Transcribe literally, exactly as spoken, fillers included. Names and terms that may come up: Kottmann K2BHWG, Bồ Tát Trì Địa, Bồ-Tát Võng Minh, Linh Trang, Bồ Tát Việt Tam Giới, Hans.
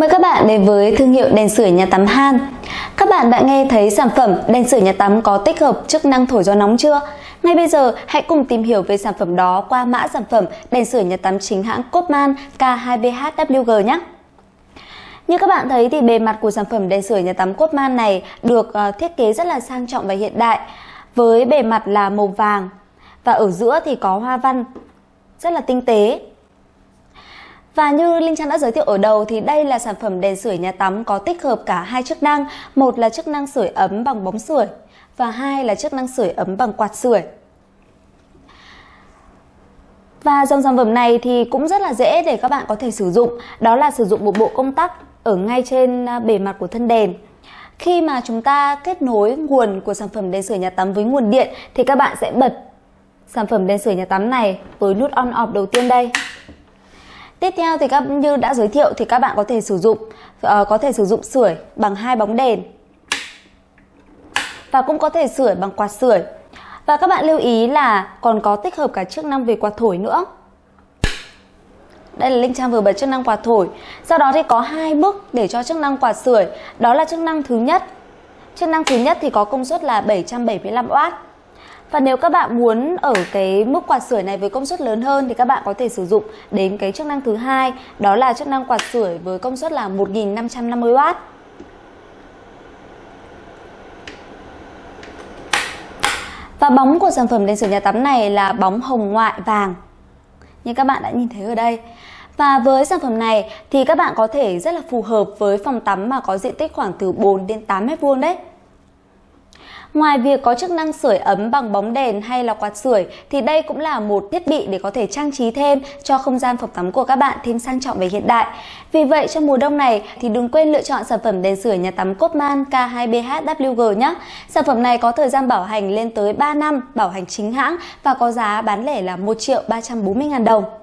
Mời các bạn đến với thương hiệu đèn sưởi nhà tắm Hans. Các bạn đã nghe thấy sản phẩm đèn sưởi nhà tắm có tích hợp chức năng thổi gió nóng chưa? Ngay bây giờ hãy cùng tìm hiểu về sản phẩm đó qua mã sản phẩm đèn sưởi nhà tắm chính hãng Kottmann K hai B H W G nhé. Như các bạn thấy thì bề mặt của sản phẩm đèn sưởi nhà tắm Kottmann này được thiết kế rất là sang trọng và hiện đại, với bề mặt là màu vàng và ở giữa thì có hoa văn rất là tinh tế. Và như Linh Trang đã giới thiệu ở đầu thì đây là sản phẩm đèn sưởi nhà tắm có tích hợp cả hai chức năng, một là chức năng sưởi ấm bằng bóng sưởi và hai là chức năng sưởi ấm bằng quạt sưởi. Và dòng sản phẩm này thì cũng rất là dễ để các bạn có thể sử dụng, đó là sử dụng một bộ công tắc ở ngay trên bề mặt của thân đèn. Khi mà chúng ta kết nối nguồn của sản phẩm đèn sưởi nhà tắm với nguồn điện thì các bạn sẽ bật sản phẩm đèn sưởi nhà tắm này với nút on off đầu tiên đây. Tiếp theo thì các như đã giới thiệu thì các bạn có thể sử dụng uh, có thể sử dụng sưởi bằng hai bóng đèn và cũng có thể sưởi bằng quạt sưởi. Và các bạn lưu ý là còn có tích hợp cả chức năng về quạt thổi nữa. Đây là Linh Trang vừa bật chức năng quạt thổi. Sau đó thì có hai bước để cho chức năng quạt sưởi, đó là chức năng thứ nhất. Chức năng thứ nhất thì có công suất là bảy trăm bảy mươi lăm oát. Và nếu các bạn muốn ở cái mức quạt sưởi này với công suất lớn hơn thì các bạn có thể sử dụng đến cái chức năng thứ hai, đó là chức năng quạt sưởi với công suất là một nghìn năm trăm năm mươi oát. Và bóng của sản phẩm đèn sưởi nhà tắm này là bóng hồng ngoại vàng, như các bạn đã nhìn thấy ở đây. Và với sản phẩm này thì các bạn có thể rất là phù hợp với phòng tắm mà có diện tích khoảng từ bốn đến tám mét vuông đấy. Ngoài việc có chức năng sưởi ấm bằng bóng đèn hay là quạt sưởi thì đây cũng là một thiết bị để có thể trang trí thêm cho không gian phòng tắm của các bạn thêm sang trọng và hiện đại. Vì vậy trong mùa đông này thì đừng quên lựa chọn sản phẩm đèn sưởi nhà tắm Kottmann K hai B H W G nhé. Sản phẩm này có thời gian bảo hành lên tới ba năm, bảo hành chính hãng và có giá bán lẻ là một triệu ba trăm bốn mươi ngàn đồng.